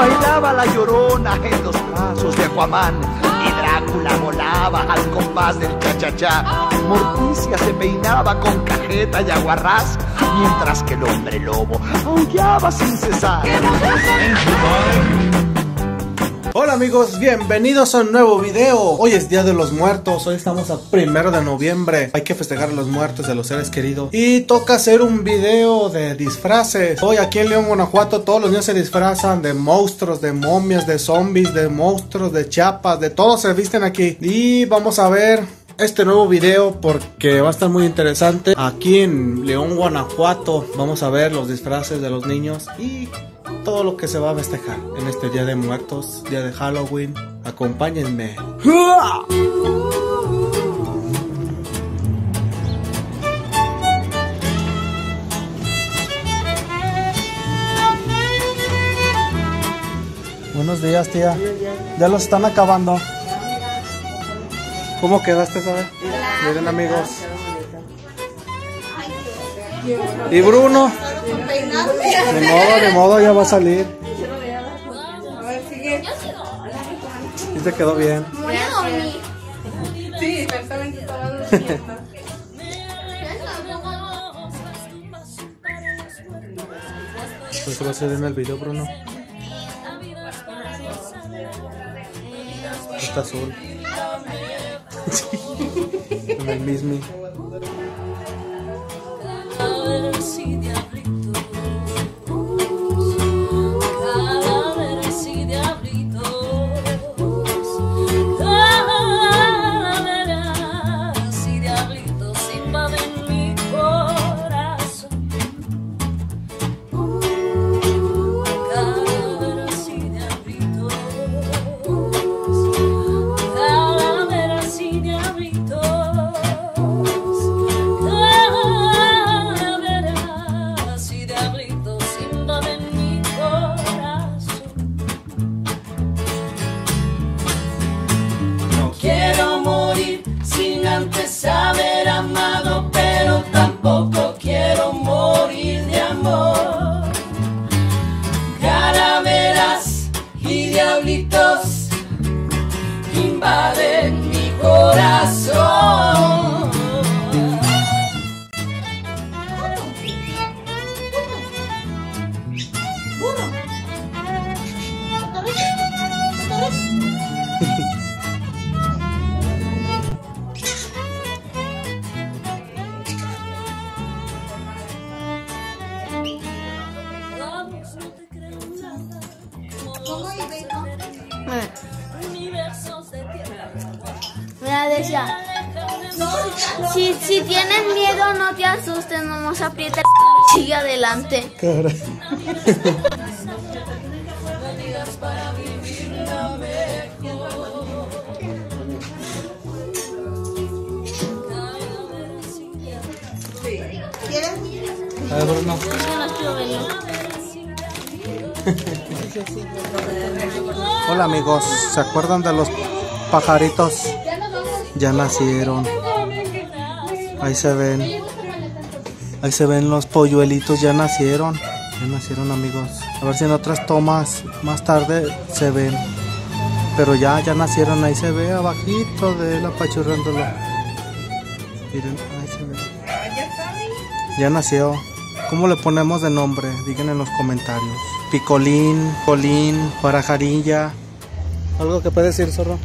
bailaba la llorona en los pasos de Aquaman, y Drácula volaba al compás del cha-cha-cha. Morticia se peinaba con cajeta y aguarrás, mientras que el hombre lobo aullaba sin cesar. Hola amigos, bienvenidos a un nuevo video. Hoy es Día de los Muertos, hoy estamos a 1 de noviembre. Hay que festejar a los muertos de los seres queridos, y toca hacer un video de disfraces. Hoy aquí en León, Guanajuato, todos los niños se disfrazan de monstruos, de momias, de zombies, de monstruos, de chapas, de todo se visten aquí. Y vamos a ver este nuevo video porque va a estar muy interesante. Aquí en León, Guanajuato, vamos a ver los disfraces de los niños y todo lo que se va a festejar en este Día de Muertos, Día de Halloween. Acompáñenme. Buenos días, tía. Ya los están acabando. ¿Cómo quedaste, sabes? Miren, amigos. ¿Y Bruno? De modo, ya va a salir. Y te quedó bien. Sí, perfectamente. Pues solo se den el video, Bruno. Está azul. En el mismo. Invaden mi corazón. Si tienes miedo, no te asustes, nomás aprieta y sigue adelante. A ver, Bruno. Hola amigos, ¿se acuerdan de los pajaritos? Ya nacieron. Ahí se ven los polluelitos, ya nacieron amigos. A ver si en otras tomas más tarde se ven. Pero ya nacieron, ahí se ve abajito de él apachurrándola. Miren, ahí se ve. Ya nació. ¿Cómo le ponemos de nombre? Digan en los comentarios. Picolín, Colín, Parajarilla. ¿Algo que puede decir, zorro?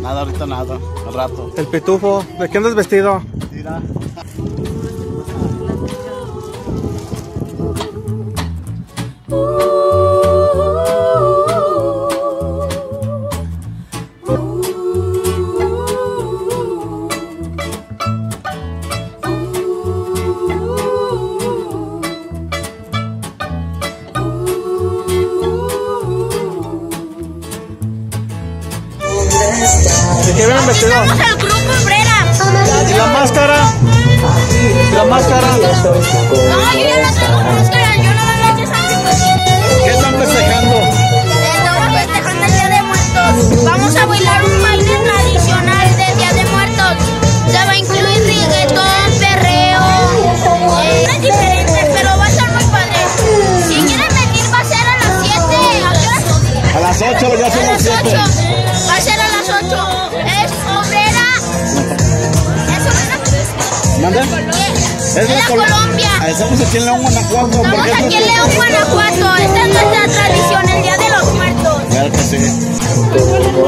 Nada, ahorita nada, al rato. El pitufo, ¿de qué andas vestido? Mira. Vamos al grupo Umbrera. ¿Y la máscara? ¿La máscara? No, yo ya no tengo máscara, yo no me voy a echar. ¿Qué están festejando? Estamos festejando el Día de Muertos. Vamos a bailar un baile tradicional del Día de Muertos. Se va a incluir reggaetón, perreo, diferentes, pero va a ser muy padre. Si quieren venir va a ser a las 7. Es de Colombia. Estamos aquí en León, Guanajuato. Estamos aquí en León, Guanajuato. Esta es nuestra tradición, el Día de los Muertos. Claro que sí.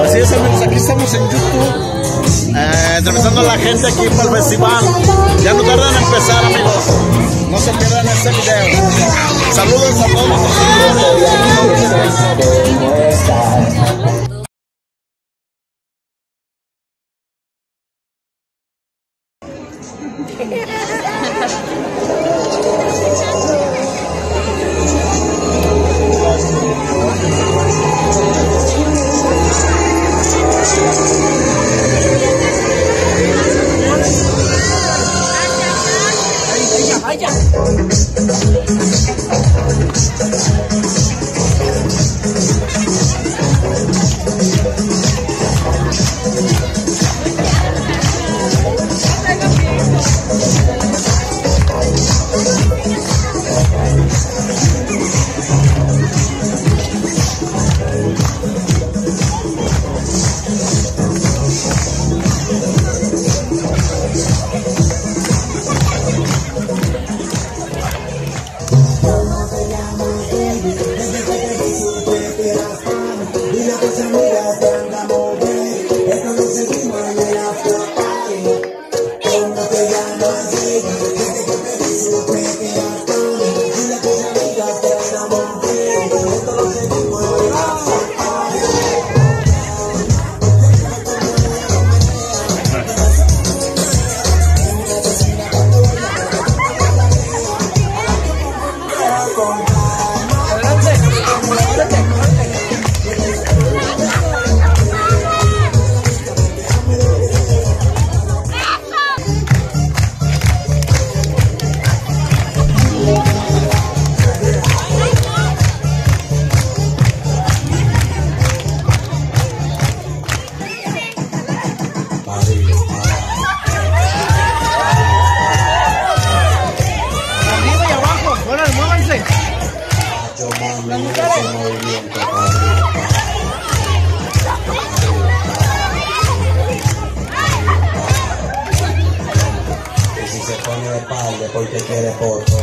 Así es, amigos, aquí estamos en YouTube, entrevistando a la gente aquí para el festival. Ya no tardan en empezar, amigos. No se pierdan este video. Saludos a todos. Porque quiere por todo.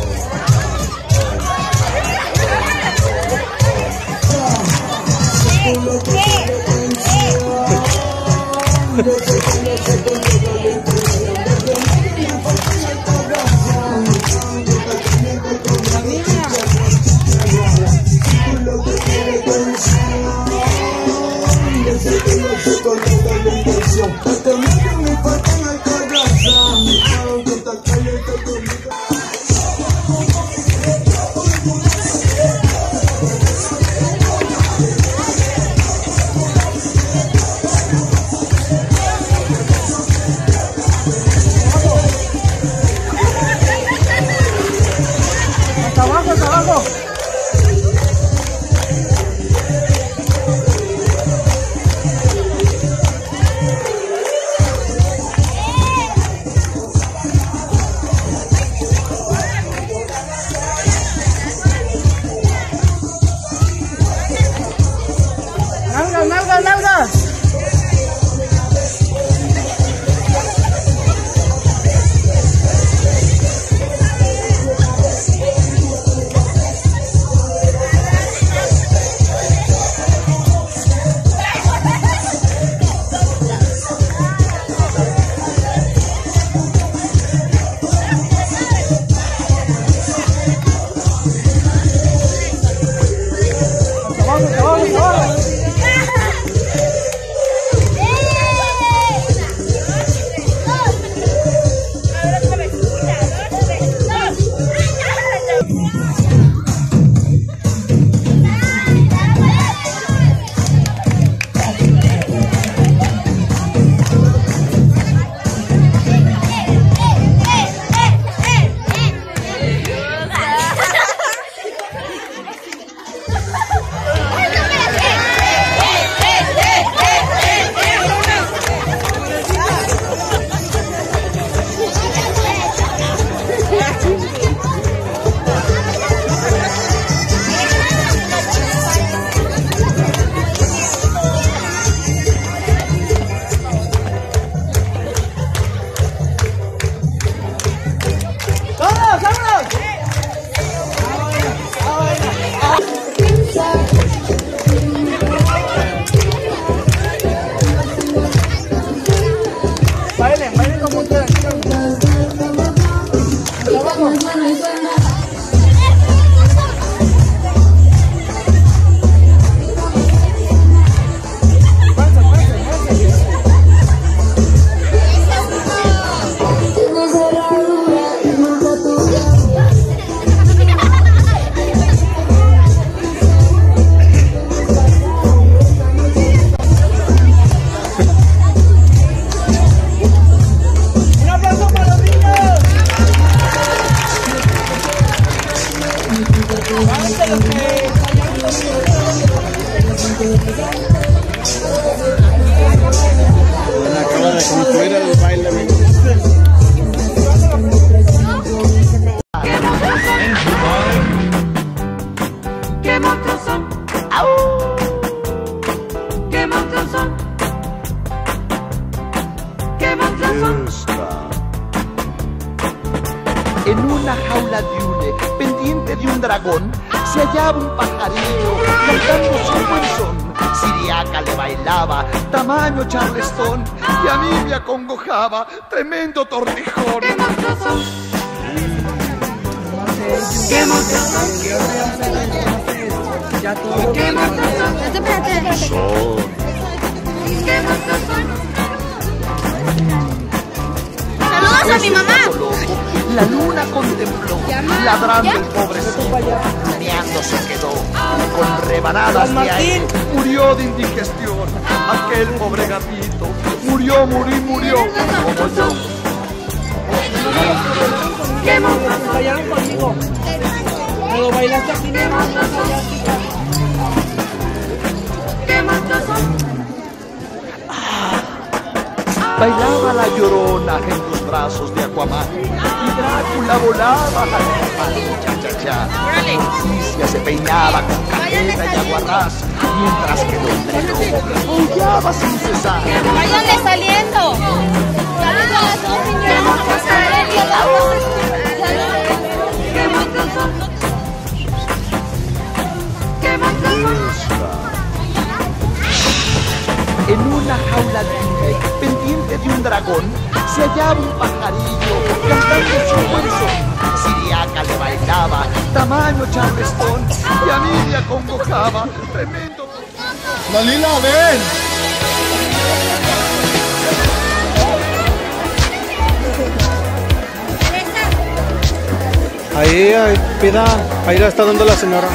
en una jaula de hule, pendiente de un dragón, se hallaba un pajareo cantando su buen son. Siriaca le bailaba, tamaño charlestón, y a mí me acongojaba, tremendo tortijón. ¡Qué monstruoso! ¡Qué monstruoso! ¡Qué monstruoso! ¡Qué monstruoso! ¡Saludos a mi mamá! La luna contempló, ladrando el pobrecito, meando se quedó, con rebanadas de aire, murió de indigestión, aquel pobre gatito, murió, como yo. ¡Qué monstruo! Bailaron conmigo. Lo bailaste aquí, ¡qué monstruo! ¡Qué monstruo! Bailaba la llorona en los brazos de Aquaman, y Drácula volaba cha-cha-cha. Morticia se peinaba con careta y aguarrás, mientras que Don Bruno aullaba sin cesar. ¡Váyanle saliendo! En una jaula libre, pendiente de un dragón, se hallaba un pajarillo cantando su buen son. Siriaca le bailaba, tamaño charlestón, y a mí me acongojaba, tremendo. ¡Malila, ven! Ahí, pida, ahí la está dando la señora.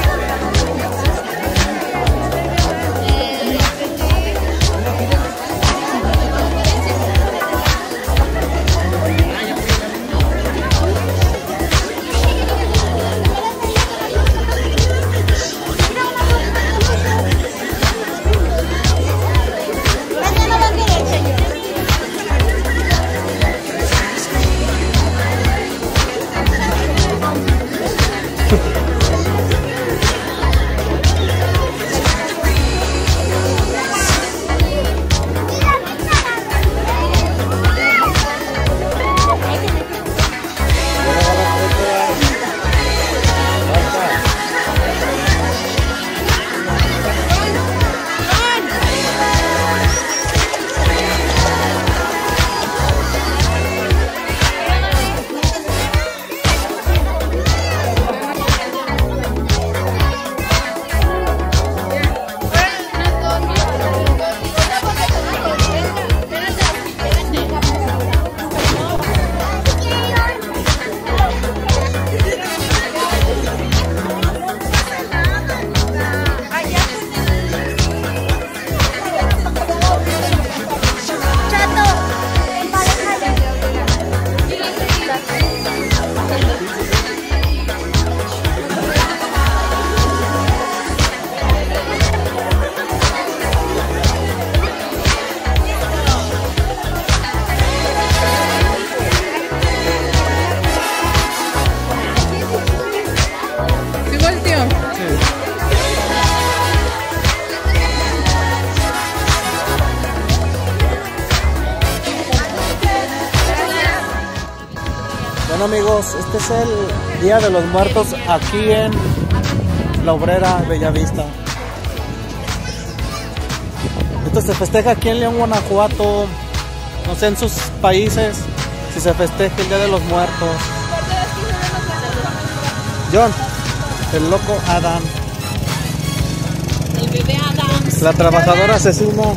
Amigos, este es el Día de los Muertos aquí en La Obrera, Bellavista. Esto se festeja aquí en León, Guanajuato. No sé en sus países si se festeja el Día de los Muertos. John, el loco Adam, el bebé Adam, la trabajadora asesina,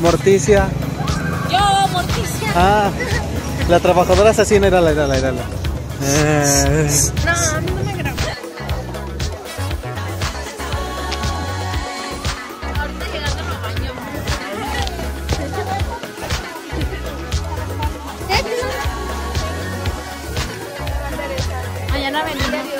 Morticia. Yo, Morticia. Ah. La trabajadora asesina era la. No, a mí no me grabó. Ahorita llegando al baño. Mañana venimos.